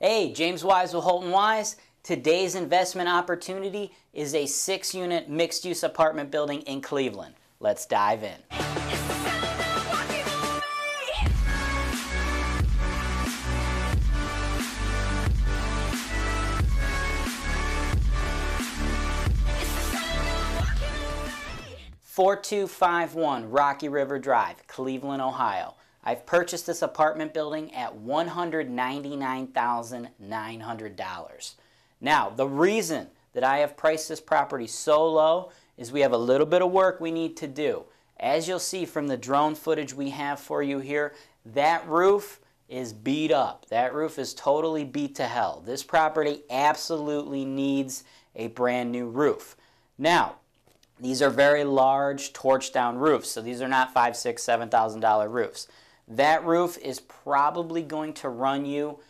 Hey, James Wise with Holton Wise. Today's investment opportunity is a 6-unit mixed-use apartment building in Cleveland. Let's dive in. #4251 Rocky River Drive, Cleveland, Ohio. I've purchased this apartment building at $199,900. Now, the reason that I have priced this property so low is we have a little bit of work we need to do. As you'll see from the drone footage we have for you here, that roof is beat up. That roof is totally beat to hell. This property absolutely needs a brand new roof. Now, these are very large, torch-down roofs, so these are not $5,000, $6,000, $7,000 roofs. That roof is probably going to run you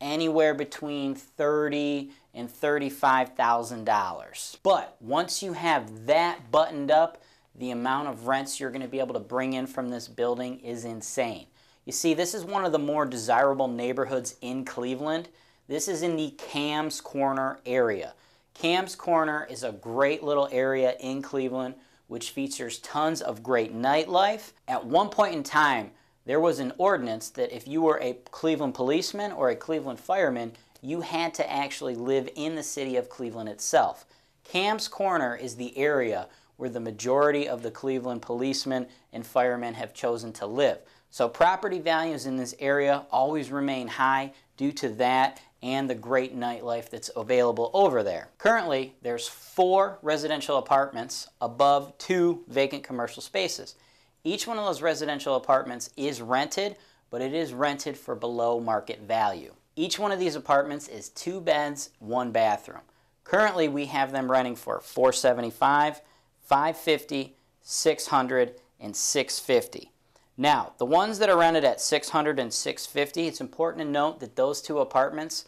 anywhere between $30,000 and $35,000. But once you have that buttoned up, the amount of rents you're going to be able to bring in from this building is insane. You see, this is one of the more desirable neighborhoods in Cleveland. This is in the Kamm's Corner area. Kamm's Corner is a great little area in Cleveland which features tons of great nightlife. At one point in time, there was an ordinance that if you were a Cleveland policeman or a Cleveland fireman, you had to actually live in the city of Cleveland itself. Kamm's Corner is the area where the majority of the Cleveland policemen and firemen have chosen to live. So property values in this area always remain high due to that and the great nightlife that's available over there. Currently, there's 4 residential apartments above 2 vacant commercial spaces. Each one of those residential apartments is rented, but it is rented for below market value. Each one of these apartments is 2 beds, 1 bathroom. Currently, we have them renting for $475, $550, $600, and $650. Now, the ones that are rented at $600 and $650, it's important to note that those 2 apartments,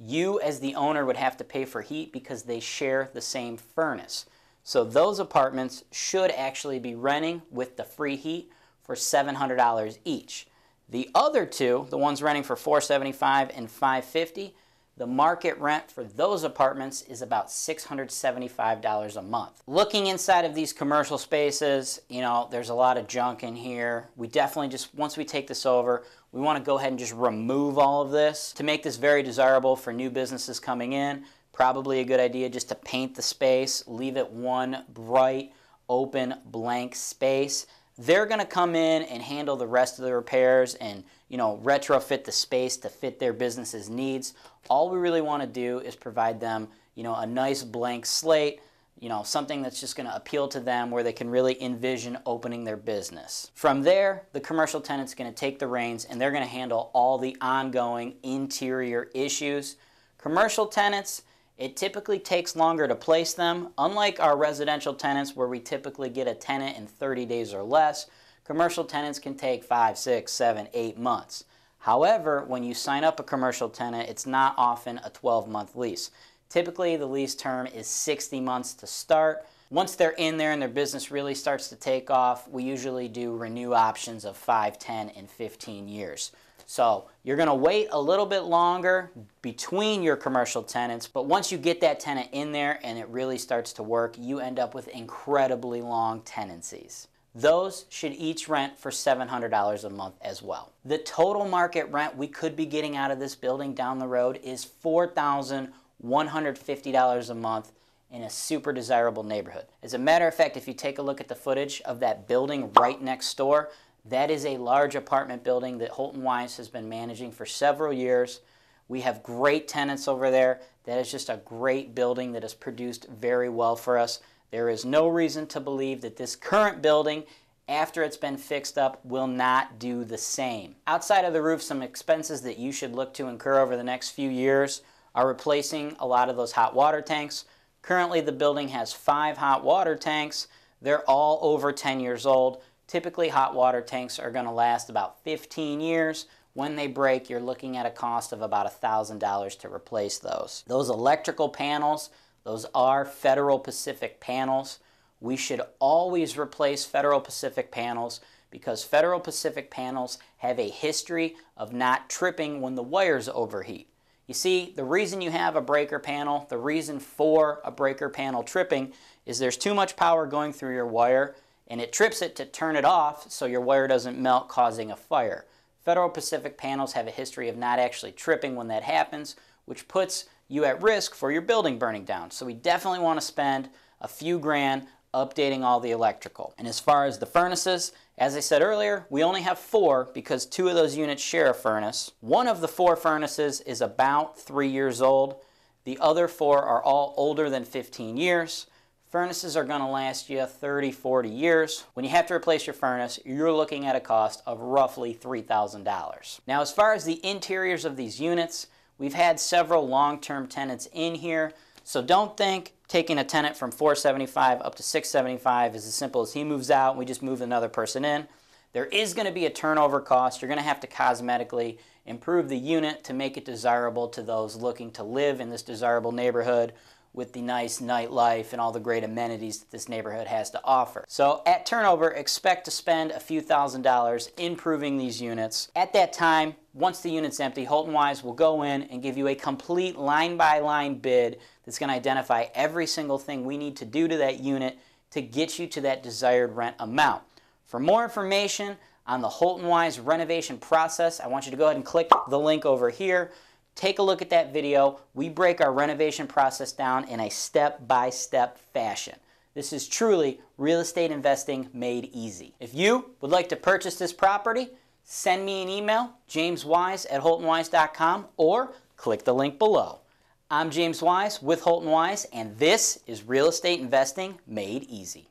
you as the owner would have to pay for heat because they share the same furnace. So those apartments should actually be renting with the free heat for $700 each. The other 2, the ones renting for $475 and $550, the market rent for those apartments is about $675 a month. Looking inside of these commercial spaces, you know, there's a lot of junk in here. We definitely just, once we take this over, we want to go ahead and just remove all of this to make this very desirable for new businesses coming in. Probably a good idea just to paint the space, leave it one bright, open, blank space. They're going to come in and handle the rest of the repairs and, you know, retrofit the space to fit their business's needs. All we really want to do is provide them, you know, a nice blank slate, you know, something that's just going to appeal to them where they can really envision opening their business. From there, the commercial tenant's going to take the reins and they're going to handle all the ongoing interior issues. Commercial tenants, it typically takes longer to place them. Unlike our residential tenants where we typically get a tenant in 30 days or less, commercial tenants can take 5, 6, 7, 8 months. However, when you sign up a commercial tenant, it's not often a 12-month lease. Typically, the lease term is 60 months to start. Once they're in there and their business really starts to take off, we usually do renew options of 5, 10, and 15 years. So you're going to wait a little bit longer between your commercial tenants, but once you get that tenant in there and it really starts to work, you end up with incredibly long tenancies. Those should each rent for $700 a month as well. The total market rent we could be getting out of this building down the road is $4,150 a month in a super desirable neighborhood. As a matter of fact, if you take a look at the footage of that building right next door, that is a large apartment building that Holton Wise has been managing for several years. We have great tenants over there. That is just a great building that has produced very well for us. There is no reason to believe that this current building, after it's been fixed up, will not do the same. Outside of the roof, some expenses that you should look to incur over the next few years are replacing a lot of those hot water tanks. Currently, the building has 5 hot water tanks. They're all over 10 years old. Typically, hot water tanks are going to last about 15 years. When they break, you're looking at a cost of about $1,000 to replace those. Those electrical panels, those are Federal Pacific panels. We should always replace Federal Pacific panels because Federal Pacific panels have a history of not tripping when the wires overheat. You see, the reason you have a breaker panel, the reason for a breaker panel tripping is there's too much power going through your wire and it trips it to turn it off so your wire doesn't melt, causing a fire. Federal Pacific panels have a history of not actually tripping when that happens, which puts you at risk for your building burning down. So we definitely want to spend a few grand updating all the electrical. And as far as the furnaces, as I said earlier, we only have 4 because 2 of those units share a furnace. One of the 4 furnaces is about 3 years old. The other 4 are all older than 15 years. Furnaces are going to last you 30, 40 years. When you have to replace your furnace, you're looking at a cost of roughly $3,000. Now, as far as the interiors of these units, we've had several long-term tenants in here, so don't think taking a tenant from $475 up to $675 is as simple as he moves out and we just move another person in. There is going to be a turnover cost. You're going to have to cosmetically improve the unit to make it desirable to those looking to live in this desirable neighborhood with the nice nightlife and all the great amenities that this neighborhood has to offer. So at turnover, expect to spend a few $1,000s improving these units. At that time, once the unit's empty, Holton Wise will go in and give you a complete line-by-line bid that's going to identify every single thing we need to do to that unit to get you to that desired rent amount. For more information on the Holton Wise renovation process, I want you to go ahead and click the link over here. Take a look at that video. We break our renovation process down in a step-by-step fashion. This is truly real estate investing made easy. If you would like to purchase this property, send me an email, jameswise@holtonwise.com, or click the link below. I'm James Wise with Holton Wise, and this is real estate investing made easy.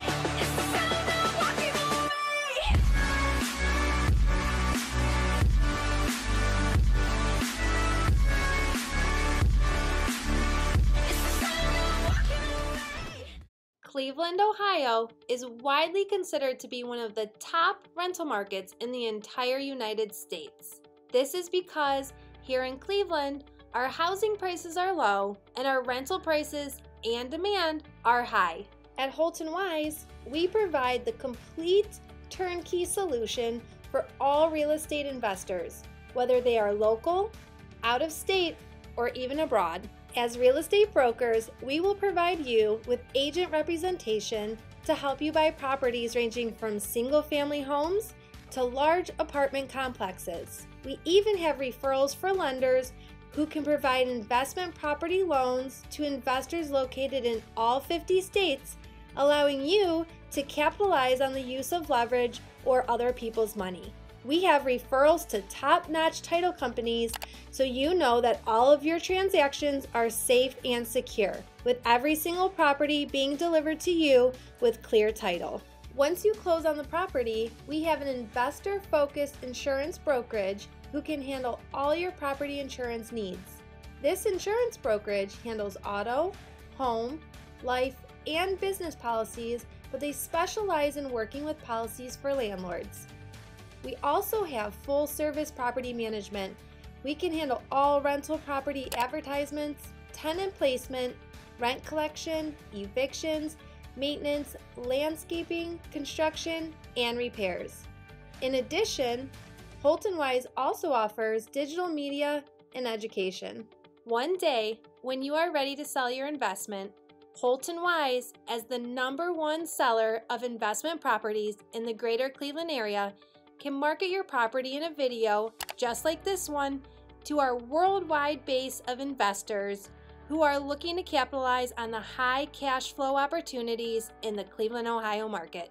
Cleveland, Ohio is widely considered to be one of the top rental markets in the entire United States. This is because here in Cleveland, our housing prices are low and our rental prices and demand are high. At Holton Wise, we provide the complete turnkey solution for all real estate investors, whether they are local, out of state, or even abroad. As real estate brokers, we will provide you with agent representation to help you buy properties ranging from single-family homes to large apartment complexes. We even have referrals for lenders who can provide investment property loans to investors located in all 50 states, allowing you to capitalize on the use of leverage or other people's money. We have referrals to top-notch title companies so you know that all of your transactions are safe and secure, with every single property being delivered to you with clear title. Once you close on the property, we have an investor-focused insurance brokerage who can handle all your property insurance needs. This insurance brokerage handles auto, home, life, and business policies, but they specialize in working with policies for landlords. We also have full-service property management. We can handle all rental property advertisements, tenant placement, rent collection, evictions, maintenance, landscaping, construction, and repairs. In addition, Holton Wise also offers digital media and education. One day, when you are ready to sell your investment, Holton Wise, as the #1 seller of investment properties in the greater Cleveland area, can market your property in a video just like this one to our worldwide base of investors who are looking to capitalize on the high cash flow opportunities in the Cleveland, Ohio market.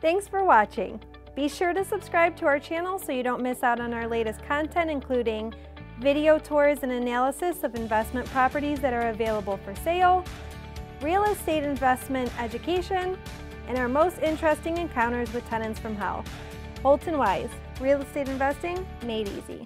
Thanks for watching. Be sure to subscribe to our channel so you don't miss out on our latest content, including video tours and analysis of investment properties that are available for sale, real estate investment education, and our most interesting encounters with tenants from hell. Holton Wise, real estate investing made easy.